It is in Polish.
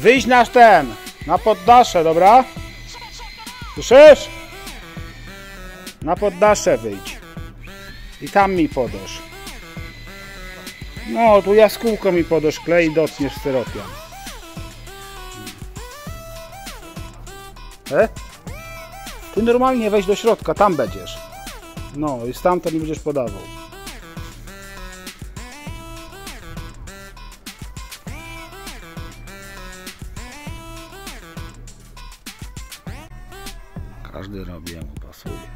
Wyjdź nasz ten, na poddasze, dobra? Słyszysz? Na poddasze wyjdź. I tam mi podasz. No, tu jaskółko mi podasz, klej i dotkniesz styropian. Ty normalnie weź do środka, tam będziesz. No, i stamtąd nie będziesz podawał. Każdy robi, jak mu pasuje.